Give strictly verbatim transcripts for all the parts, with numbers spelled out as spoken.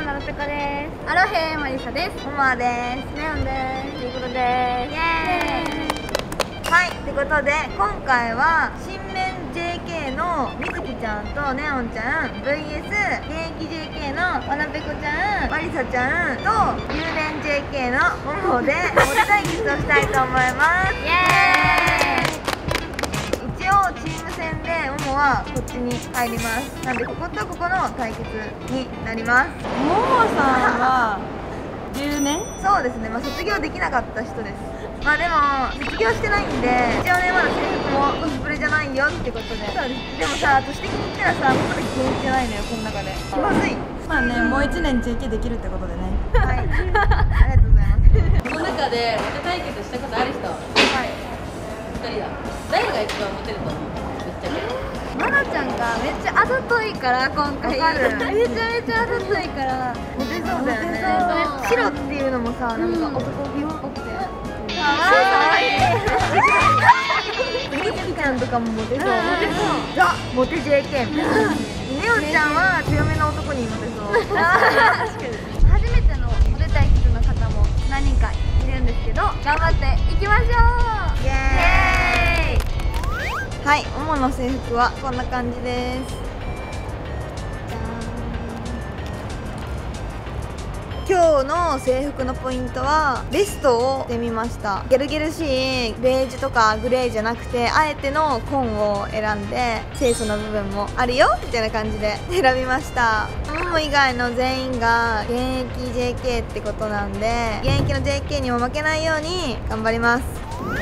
んなるぺこです。アロヘマリサです。モモアです。ネオンです。リクロです。イエーイ。はい、ということで今回は新面 ジェーケー のみずきちゃんとネオンちゃん ブイエス 現役 ジェーケー のわなぺこちゃん、マリサちゃんとゆうれん ジェーケー のモモでモテ対決をしたいと思います。イエーイ。チーム戦でモモはこっちに入ります。なのでこことここの対決になります。モモさんはじゅうねんそうですね、まあ、卒業できなかった人です。まあでも卒業してないんで一応ね、まだ制服もコスプレじゃないよってことで。そうです。でもさ、年的に言ったらさ、まだ気にしてないのよ、この中で気まずい。まあね、もういちねん ジェーケー できるってことでね。はい、ありがとうございます。この中でモテ対決したことある人、はい誰が一番モテると思う？マナちゃんがめっちゃあざといから今回めちゃめちゃあざといからモテそうだよね。白っていうのもさ、なんか男気っぽくてかわいい。みずきちゃんとかもモテそう。ザ・モテ ジェーケー みたいな。ねおちゃんは強めの男にモテそう。初めてのモテ対決の方も何人かいるんですけど、頑張っていきましょう。イエーイ。はい、主の制服はこんな感じです。じゃーん。今日の制服のポイントはベストを着てみました。ゲルゲルしいベージュとかグレーじゃなくて、あえての紺を選んで清楚な部分もあるよみたいな感じで選びました。モモ以外の全員が現役 ジェーケー ってことなんで、現役の ジェーケー にも負けないように頑張ります。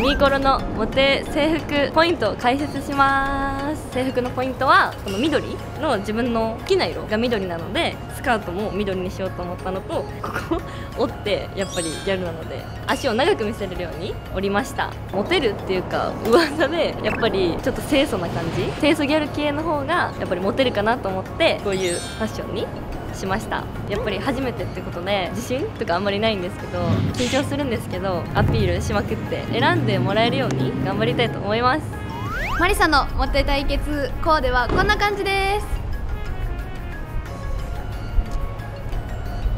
ミーコロのモテ制服ポイントを解説します。制服のポイントはこの緑の、自分の好きな色が緑なのでスカートも緑にしようと思ったのと、ここ折ってやっぱりギャルなので足を長く見せれるように折りました。モテるっていうか噂でやっぱりちょっと清楚な感じ、清楚ギャル系の方がやっぱりモテるかなと思って、こういうファッションにしました。やっぱり初めてってことで自信とかあんまりないんですけど、緊張するんですけどアピールしまくって選んでもらえるように頑張りたいと思います。マリサのモテ対決コーデはこんな感じです。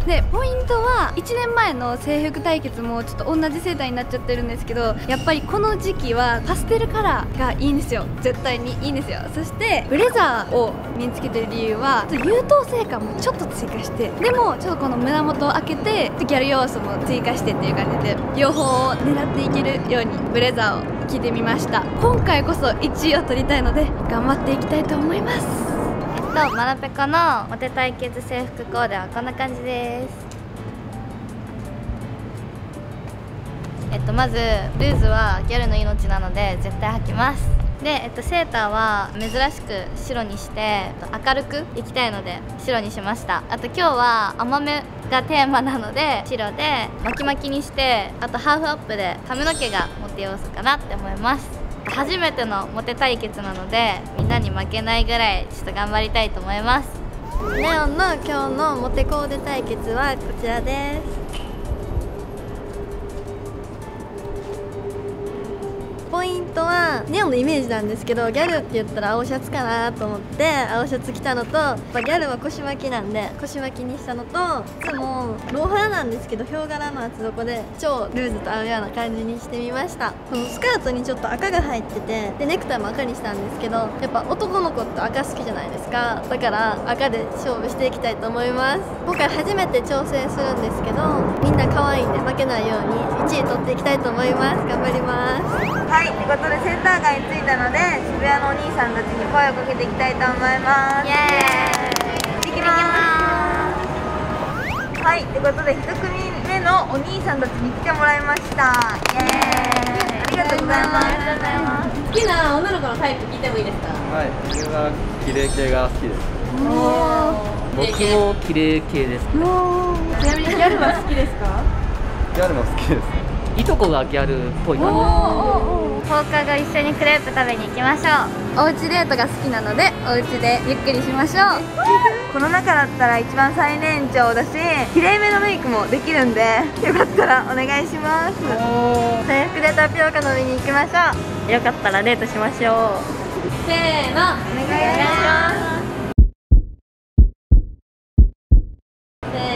でポイントはいちねんまえの制服対決もちょっと同じ世代になっちゃってるんですけど、やっぱりこの時期はパステルカラーがいいんですよ。絶対にいいんですよ。そしてブレザーを身につけてる理由は優等生感もちょっと追加して、でもちょっとこの胸元を開けてギャル要素も追加してっていう感じで両方を狙っていけるようにブレザーを着てみました。今回こそいちいを取りたいので頑張っていきたいと思います。マナぺこのモテ対決制服コーデはこんな感じです。えっとまずルーズはギャルの命なので絶対履きます。で、えっと、セーターは珍しく白にして明るくいきたいので白にしました。あと今日は甘めがテーマなので白で巻き巻きにして、あとハーフアップで髪の毛がモテ要素かなって思います。初めてのモテ対決なのでみんなに負けないぐらいちょっと頑張りたいと思います。ネオンの今日のモテコーデ対決はこちらです。ポイントはネオンのイメージなんですけど、ギャルって言ったら青シャツかなと思って青シャツ着たのと、やっぱギャルは腰巻きなんで腰巻きにしたのと、いつもローファーなんですけどヒョウ柄の厚底で超ルーズと合うような感じにしてみました。このスカートにちょっと赤が入ってて、でネクタイも赤にしたんですけど、やっぱ男の子って赤好きじゃないですか。だから赤で勝負していきたいと思います。今回初めて挑戦するんですけど、みんな可愛いんで負けないようにいちい取っていきたいと思います。頑張ります。はい、ということでセンター街に着いたので渋谷のお兄さんたちに声をかけていきたいと思います。イエーイ。いきます。はい、ということでひとくみめのお兄さんたちに来てもらいました。イエーイ。ありがとうございます。好きな女の子のタイプ聞いてもいいですか？はい、僕は綺麗系が好きです。僕も綺麗系です。ちなみにギャルは好きですか？ギャルも好きです。いとこがギャルっぽい感じ。放課後一緒にクレープ食べに行きましょう。おうちデートが好きなので、おうちでゆっくりしましょう。この中だったら一番最年長だし、綺麗めのメイクもできるんで、よかったらお願いします。制服でタピオカ飲みに行きましょう。よかったらデートしましょう。せーの、お願いします。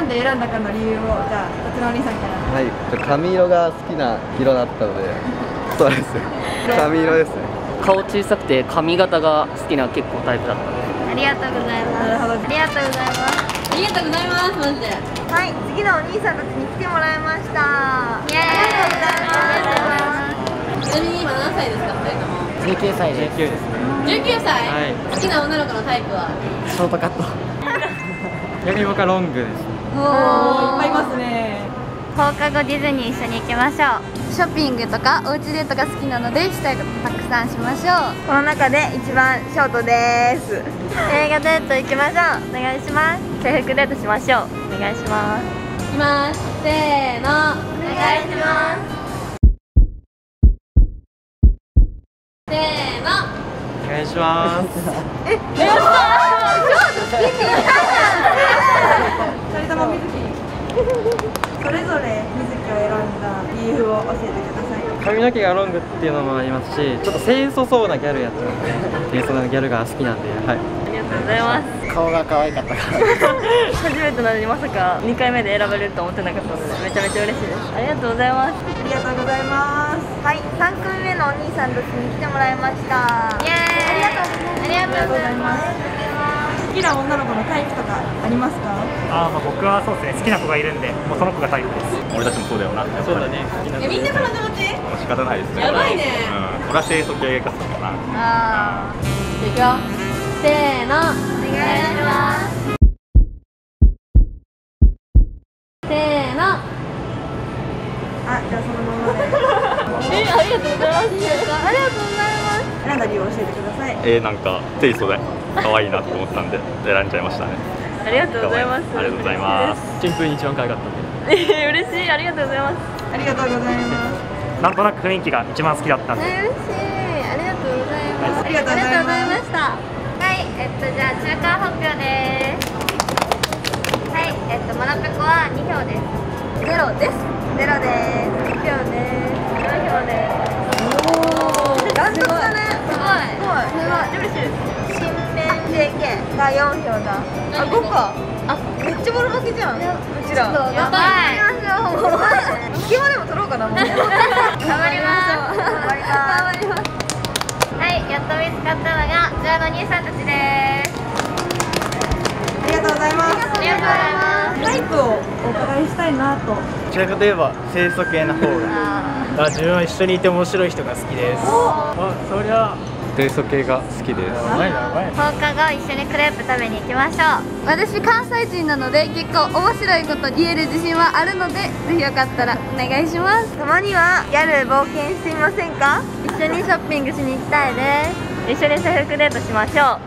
なんで選んだかの理由を、じゃあ辰野お兄さんから。はい、髪色が好きな色だったのでそうです髪色ですね。顔小さくて髪型が好きな結構タイプだったので。ありがとうございます。なるほど、ありがとうございますありがとうございますマジで。はい、次のお兄さんたちに来てもらいました。イエーイ。ありがとうございます。ちなみに今何歳ですか、ふたりとも。じゅうきゅうさいです。じゅうきゅうですね。じゅうきゅうさい、はい、好きな女の子のタイプはショートカット逆に僕はロングです。おお、いっぱいいますね。放課後ディズニー一緒に行きましょう。ショッピングとかおうちデートが好きなので、したいことたくさんしましょう。この中で一番ショートです。映画デート行きましょう、お願いします。制服デートしましょう、お願いします。行きます、せーの、お願いしますせーの、お願いしますえ、やったーそれぞれ水木を選んだ理由を教えてください。髪の毛がロングっていうのもありますし、ちょっと清楚そうなギャルやってますね。清楚なギャルが好きなんで、はい。ありがとうございます。顔が可愛かったから。初めてなのにまさかにかいめで選ばれると思ってなかったので、めちゃめちゃ嬉しいです。ありがとうございます。ありがとうございます。はい、三組目のお兄さんたちに来てもらいました。イエーイ。ありがとうございます。好きな女の子のタイプとかありますか？ああ、まあ僕はそうですね、好きな子がいるんで、もうその子がタイプです。俺たちもそうだよな。そうだね。みんなからなので仕方ないですね。やばいね。俺は清楚系が好きかな。ああ、いくよ、せーの、お願いします。せーの、あ、じゃあそのままでえ、ありがとうございます。ありがとうございます。選んだ理由を教えてください。えー、なんか清楚で可愛いなと思ったんで選んじゃいましたね。ありがとうございます。ありがとうございます。シンプルに一番可愛かったんでえー、嬉しい。ありがとうございます。ありがとうございます。なんとなく雰囲気が一番好きだったんで嬉しい。ありがとうございます。ありがとうございました。はい、えっとじゃあ中間発表です。はい、えっとモノペコはにひょうです。ゼロです。ゼロです。いちひょうです。よんひょうです。おお、断トツだね。すごいすごい、嬉しいです。ジェーケー がよんひょうだ。あ、ごか。あ、めっちゃボロ負けじゃん。うちら。やばい。隙間でも取ろうかな。頑張ります。頑張ります。はい、やっと見つかったのがじゅうご兄さんたちです。ありがとうございます。ありがとうございます。タイプをお伺いしたいなと。どちらかといえば清楚系の方が。あ、自分は一緒にいて面白い人が好きです。あ、そりゃ。清楚系が好きです。放課後一緒にクレープ食べに行きましょう。私関西人なので結構面白いこと言える自信はあるので、ぜひよかったらお願いします。たまにはギャル冒険してみませんか？一緒にショッピングしに行きたいです。一緒に制服デートしましょう。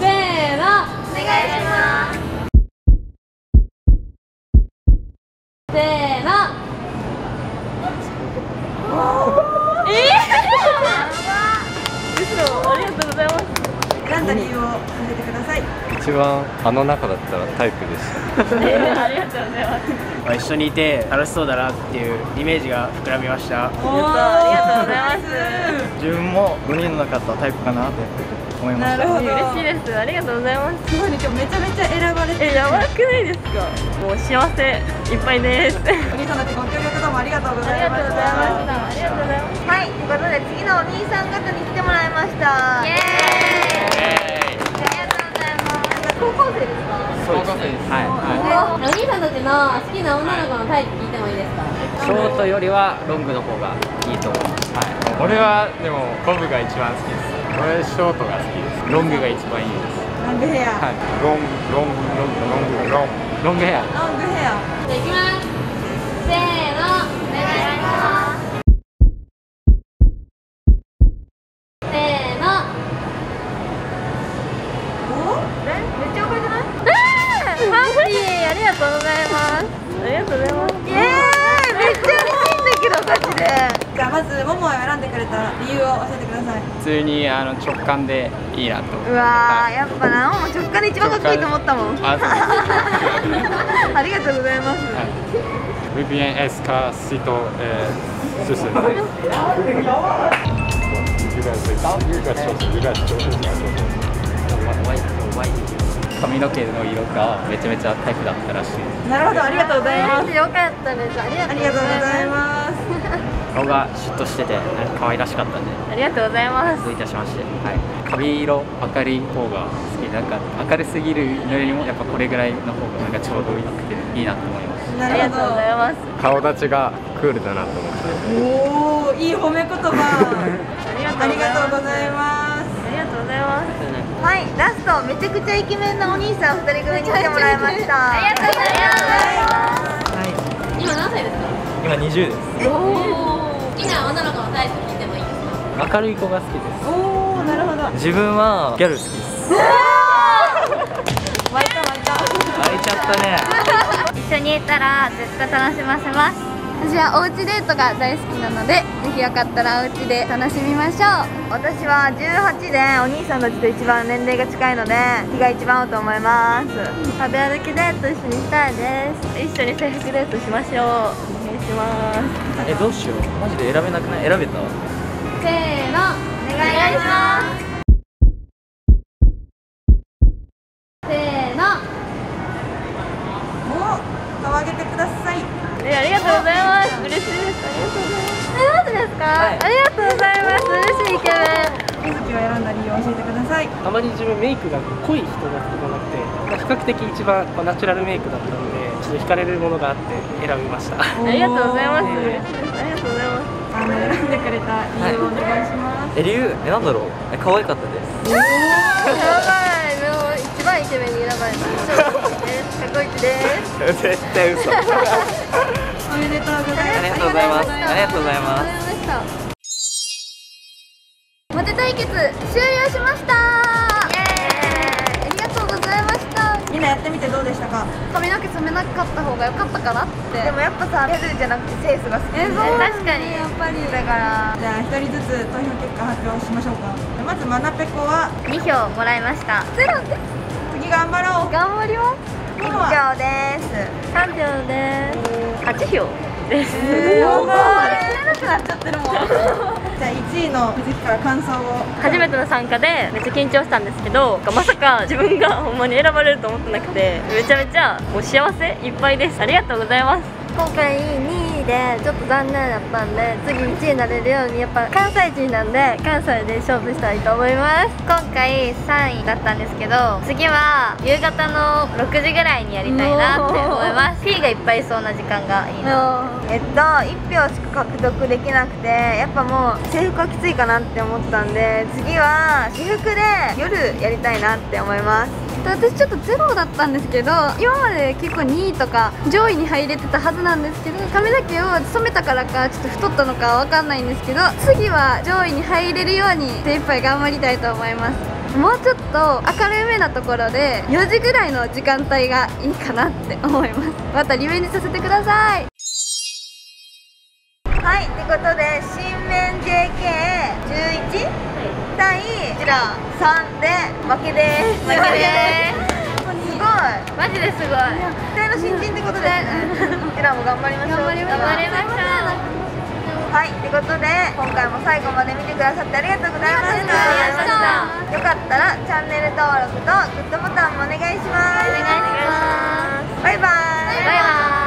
せーの、お願いします。せーの一番あの中だったらタイプでした。ありがとうございます。一緒にいて楽しそうだなっていうイメージが膨らみました。ありがとうございます。自分もごにんの中だったらタイプかなって思いました。なるほど、嬉しいです。ありがとうございます。すごいね、今日めちゃめちゃ選ばれて。え、やばくないですか？もう幸せいっぱいです。お兄さんたちご協力どうもありがとうございました。ありがとうございました。はい、ということで次のお兄さん方に来てもらいました。イエーイ。高校生ですか？高校生です。はい。お兄さんたちの好きな女の子のタイプ聞いてもいいですか？ショートよりはロングの方がいいと思います。はい。俺はでもボブが一番好きです。俺ショートが好きです。ロングが一番いいです。ロングヘア。はい。ロンロンロンロンロンロングヘア。ロングヘア。じゃあ行きます。せーの、お願いします。ありがとうございます。ありがとうございます。ええ、めっちゃ嬉しいんだけど、マジで。じゃあまずモモを選んでくれた理由を教えてください。普通にあの直感でいいなと。うわー、やっぱな、モモ直感で一番かっこいいと思ったもん。ありがとうございます。ブビエンエスカシトスス。髪の毛の色がめちゃめちゃタイプだったらしい。なるほど、ありがとうございます。よかったです。ありがとうございます。顔がシュッとしてて可愛らしかったんで。ありがとうございます。どういたしまして。はい。髪色明るい方が好き。なんか明るすぎるのよりもやっぱこれぐらいの方がなんかちょうどよくていいなと思います。ありがとうございます。顔立ちがクールだなと思って。おお、いい褒め言葉。ありがとうございます。ありがとうございます。はい、ラスト、めちゃくちゃイケメンなお兄さんふたり組に来てもらいました。ありがとうございます。はい、今何歳ですか？今にじゅうです。好きな女の子のタイプ聞いてもいいですか？明るい子が好きです。おお、なるほど。自分はギャル好きです。湧いた湧いた。湧いちゃったね。一緒にいたらずっと楽しませます。私はおうちデートが大好きなので。ぜひよかったらお家で楽しみましょう。私はじゅうはちでお兄さんたちと一番年齢が近いので気が一番合うと思います。食べ歩きデート一緒にしたいです。一緒に制服デートしましょう。お願いします。え、どうしよう。マジで選べなくない？選べた？せーの、お願いします。せーの。お、顔上げてください。え、ありがとうございます。嬉しいです。ありがとうございます。はい、ありがとうございます。嬉しいイケメン。美月を選んだ理由を教えてください。あまり自分メイクが濃い人が好きじゃなくて、比較的一番ナチュラルメイクだったので、ちょっと惹かれるものがあって選びました。ありがとうございます。嬉しいです。ありがとうございます。あの選んでくれた理由をお願いします。え、理由、え、なんだろう。え、可愛かったです。やばい、もう一番イケメンに選ばれました。え、過去一です。絶対嘘。おめでとうございます。ありがとうございます。ありがとうございます。モテ対決終了しました。イエーイ、ありがとうございました。みんなやってみてどうでしたか？髪の毛染めなかった方が良かったかなって。でもやっぱさ、ギャルじゃなくてセンスが好きで。確かにやっぱりだから。じゃあひとりずつ投票結果発表しましょうか。まずまなぺこはに票もらいました。ゼロです。次頑張ろう。頑張ります。に票です。さん票です。はち票。です。えー、やばい。寝れなくなっちゃってるもん。じゃあいちいの美月から感想を。初めての参加でめっちゃ緊張したんですけど、まさか自分がほんまに選ばれると思ってなくて、めちゃめちゃもう幸せいっぱいです。ありがとうございます。今回にいでちょっと残念だったんで、次いちいになれるようにやっぱ関西人なんで関西で勝負したいと思います。今回さんいだったんですけど、次は夕方のろくじぐらいにやりたいなって思います。P がいっぱいいそうな時間がいいな。えっと、いち票しか獲得できなくて、やっぱもう制服はきついかなって思ったんで、次は私服で夜やりたいなって思います。私ちょっとゼロだったんですけど、今まで結構にいとか上位に入れてたはずなんですけど、髪の毛を染めたからかちょっと太ったのかわかんないんですけど、次は上位に入れるように精一杯頑張りたいと思います。もうちょっと明るめなところでよじぐらいの時間帯がいいかなって思います。またリベンジさせてください。はい、ということで新面 ジェーケーじゅういち 対こちらさんで負けです。負けです。すごい。マジですごい。期待の新人ってことですね。こちらも頑張りましょう。頑張りましょう。はい、ということで今回も最後まで見てくださってありがとうございました。よかったらチャンネル登録とグッドボタンもお願いします。お願いします。バイバーイ。バイバーイ。